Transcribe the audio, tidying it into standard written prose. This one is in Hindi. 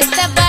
वास्तव